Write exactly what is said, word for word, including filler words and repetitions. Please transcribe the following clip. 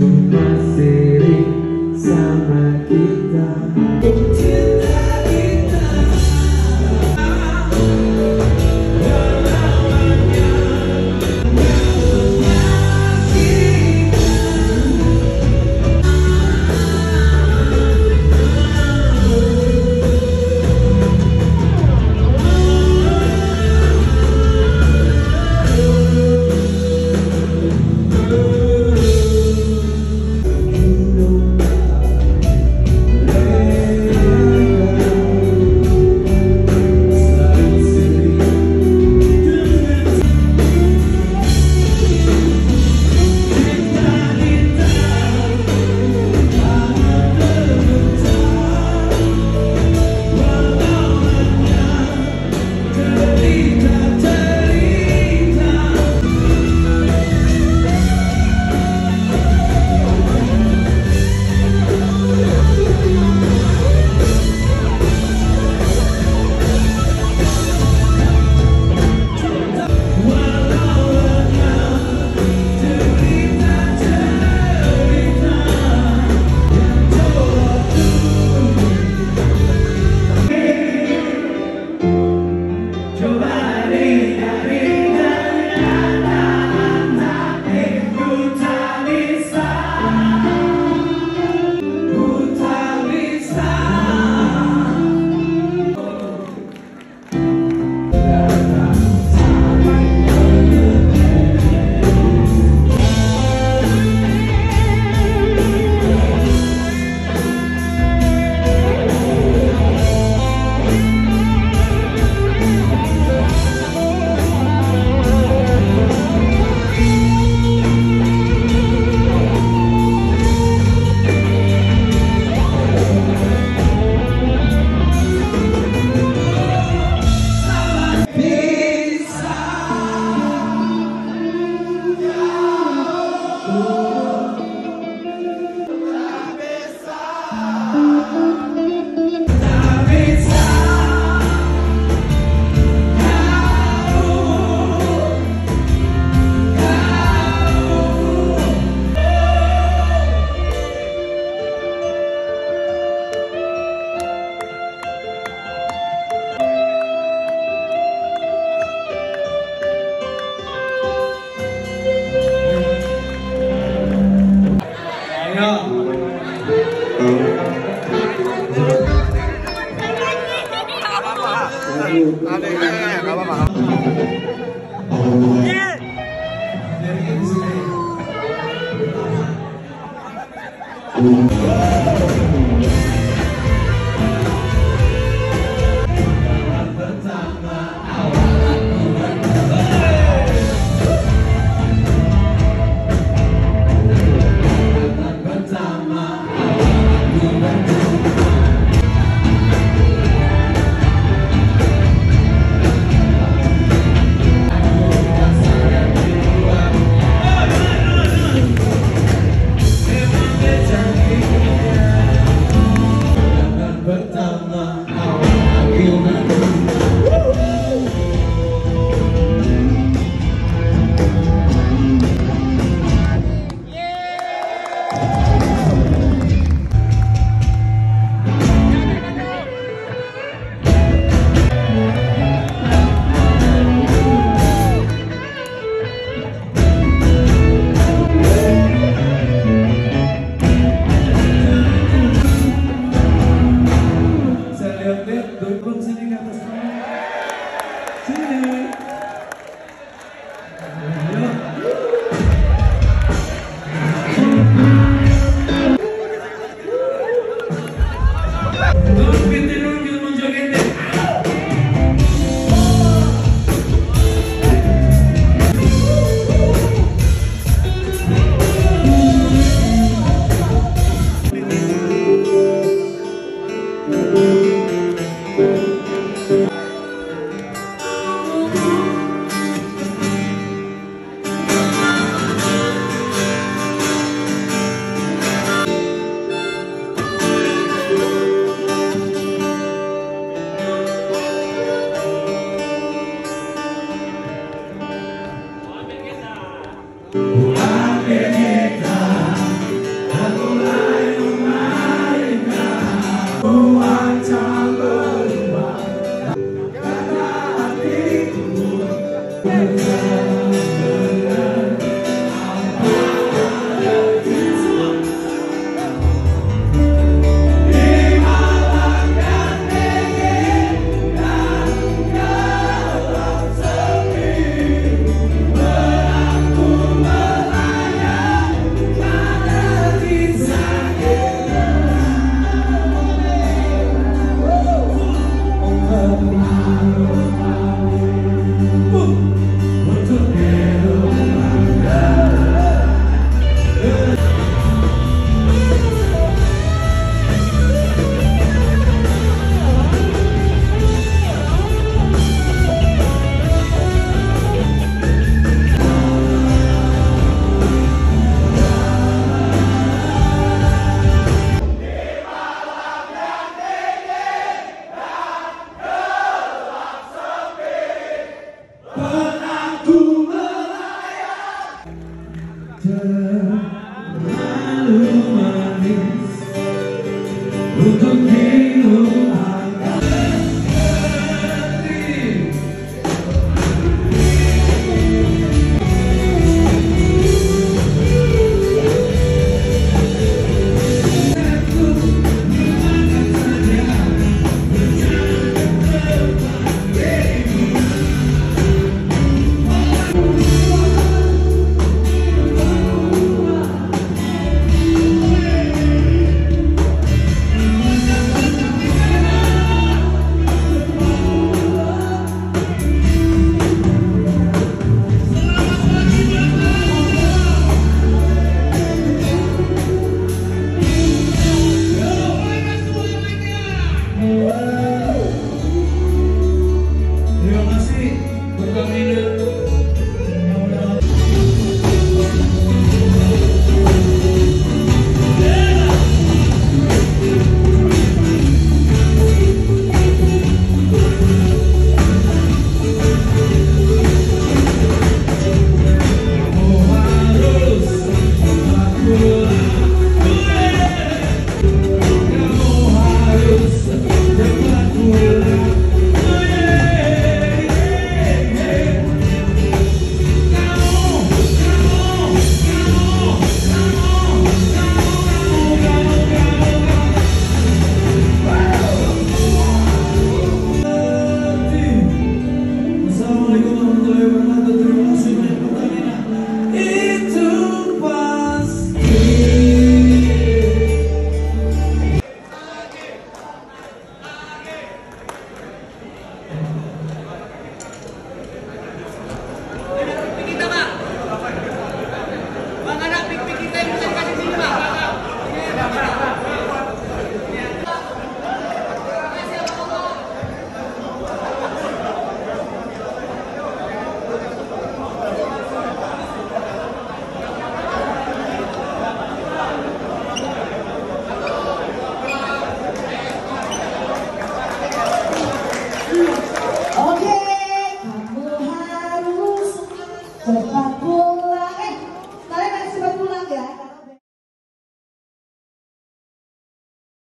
cuma sirik sama kita. Thank you. Hallelujah.